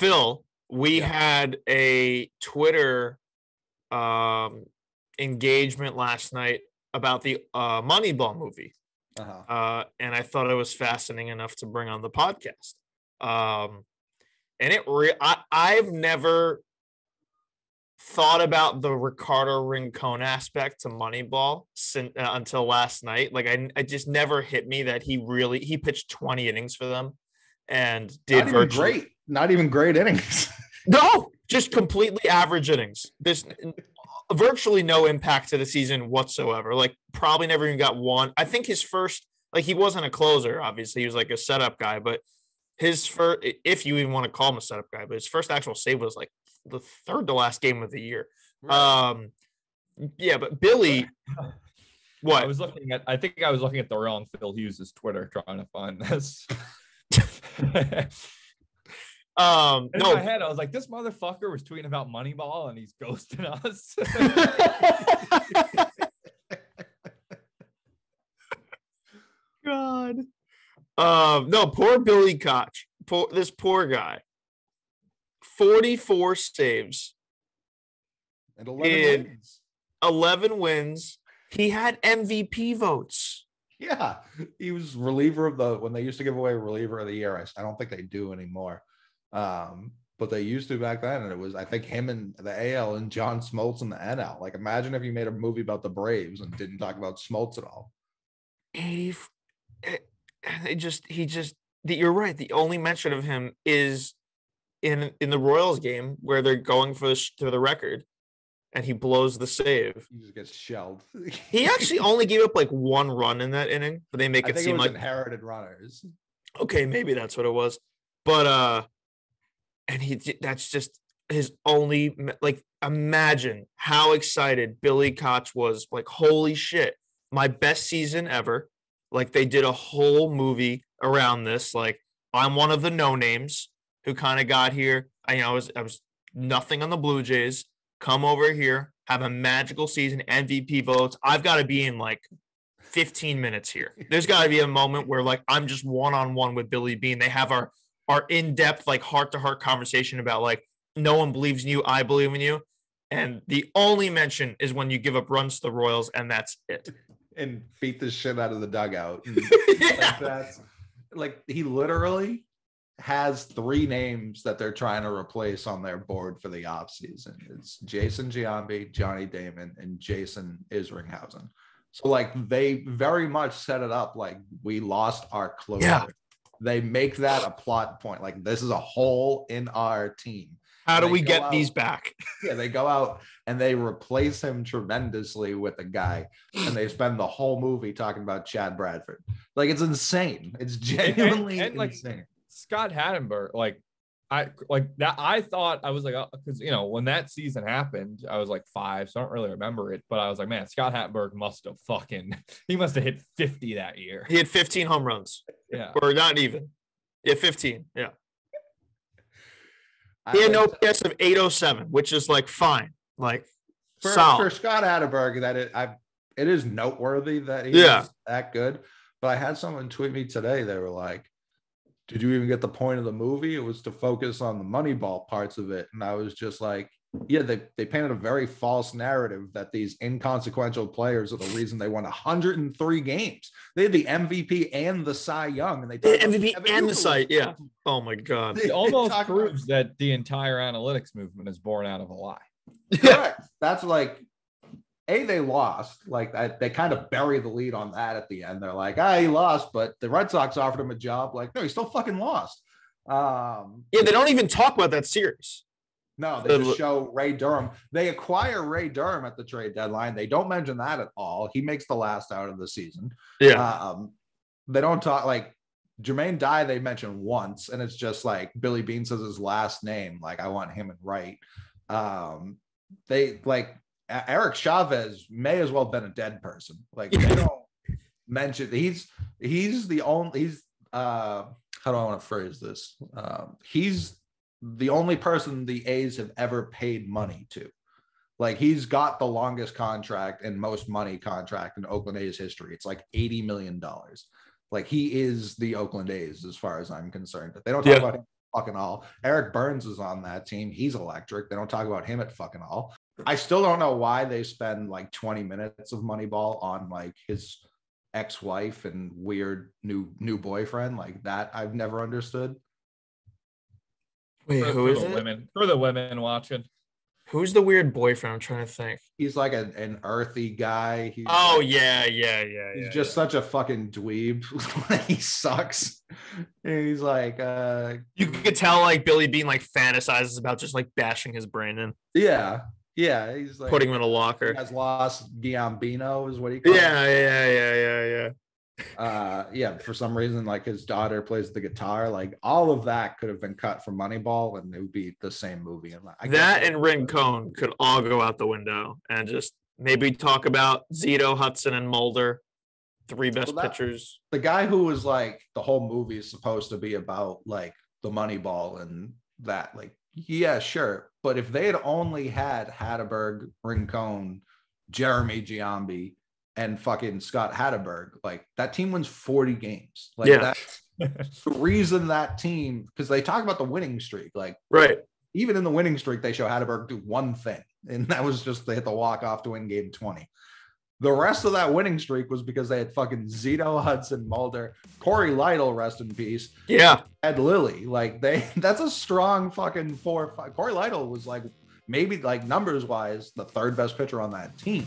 Phil, we had a Twitter engagement last night about the Moneyball movie. And I thought it was fascinating enough to bring on the podcast. And it I've never thought about the Ricardo Rincon aspect to Moneyball since, until last night. Like I just never hit me that he pitched 20 innings for them and did not even great innings. No, just completely average innings. There's virtually no impact to the season whatsoever. Like probably never even got one. I think his first, like he wasn't a closer, obviously he was like a setup guy, but his first, if you even want to call him a setup guy, but his first actual save was like the third to last game of the year. Yeah, but Billy, what? I think I was looking at the wrong Phil Hughes' Twitter trying to find this. In my head, I was like, this motherfucker was tweeting about Moneyball and he's ghosting us. God. No, poor Billy Koch. This poor guy. 44 saves. And 11 wins. 11 wins. He had MVP votes. Yeah. He was reliever of the, when they used to give away reliever of the year. I don't think they do anymore. But they used to back then, and it was, I think, him and the AL and John Smoltz in the NL. Like, imagine if you made a movie about the Braves and didn't talk about Smoltz at all. You're right. The only mention of him is in the Royals game where they're going for to the record, and he blows the save. He just gets shelled. He actually only gave up like one run in that inning, but they make it seem like inherited runners. Okay, maybe that's what it was, but and that's just his only, like, imagine how excited Billy Koch was. Like, holy shit, my best season ever. Like, they did a whole movie around this. Like, I'm one of the no-names who kind of got here. I was nothing on the Blue Jays. Come over here, have a magical season, MVP votes. I've got to be in, like, 15 minutes here. There's got to be a moment where, like, I'm just one-on-one with Billy Beane. They have our in-depth, like, heart-to-heart conversation about, like, no one believes in you, I believe in you. And the only mention is when you give up runs to the Royals, and that's it. And beat the shit out of the dugout. Like, he literally has three names that they're trying to replace on their board for the offseason. It's Jason Giambi, Johnny Damon, and Jason Isringhausen. So, like, they very much set it up like we lost our closer. Yeah. They make that a plot point. Like, this is a hole in our team. How do we get these back? Yeah, they go out and they replace him tremendously with a guy. And they spend the whole movie talking about Chad Bradford. Like, it's insane. It's genuinely and insane. Like, Scott Hatteberg, I thought, I was like, because, you know, when that season happened, I was like 5, so I don't really remember it. But I was like, man, Scott Hatteberg must have hit 50 that year. He had 15 home runs. Yeah. Or not even. Yeah, 15. Yeah. He had an OPS of 807, which is, like, fine. Like, for Scott Hatteberg, it is noteworthy that he is that good. But I had someone tweet me today. They were like, did you even get the point of the movie? It was to focus on the Moneyball parts of it. And I was just like, yeah, they painted a very false narrative that these inconsequential players are the reason they won 103 games. They had the MVP and the Cy Young, and yeah. Oh my God, it almost proves that the entire analytics movement is born out of a lie. Yeah, that's like, they lost. Like, they kind of bury the lead on that at the end. They're like, he lost, but the Red Sox offered him a job. Like, no, he still fucking lost. Yeah, they don't even talk about that series. No, they just show Ray Durham. They acquire Ray Durham at the trade deadline. They don't mention that at all. He makes the last out of the season. Yeah. They don't talk, like, Jermaine Dye, they mention once, and it's just like Billy Beane says his last name. Like, I want him in right. They, like, Eric Chavez may as well have been a dead person. Like, they don't mention, how do I want to phrase this? He's the only person the A's have ever paid money to. Like, he's got the longest contract and most money contract in Oakland A's history. It's like $80 million. Like, he is the Oakland A's as far as I'm concerned, but they don't talk about him fucking all. Eric Burns is on that team. He's electric. They don't talk about him at fucking all. I still don't know why they spend like 20 minutes of Moneyball on like his ex-wife and weird new boyfriend like that. I've never understood. Wait, who is it? Women. For the women watching. Who's the weird boyfriend? I'm trying to think. He's like an earthy guy. He's He's just such a fucking dweeb. He sucks. And he's like, you could tell like Billy Beane like fantasizes about just like bashing his brain in. Yeah. Yeah, he's like putting him in a locker. Has lost Giambino is what he calls it. Yeah. Yeah, for some reason, like his daughter plays the guitar. Like all of that could have been cut from Moneyball, and it would be the same movie. And that and Rincon could all go out the window, and just maybe talk about Zito, Hudson, and Mulder, three best pitchers. The guy who was like the whole movie is supposed to be about like the Moneyball and that, like. Yeah, sure. But if they had only had Hatteberg, Rincon, Jeremy Giambi, and fucking Scott Hatteberg, like that team wins 40 games. Like that's the reason that team, because they talk about the winning streak. Like even in the winning streak, they show Hatteberg do one thing. And that was just they hit the walk-off to win game 20. The rest of that winning streak was because they had fucking Zito, Hudson, Mulder, Corey Lidle, rest in peace. Yeah. And Lilly. Like, that's a strong fucking 4 or 5. Corey Lidle was like, maybe like numbers wise, the third best pitcher on that team.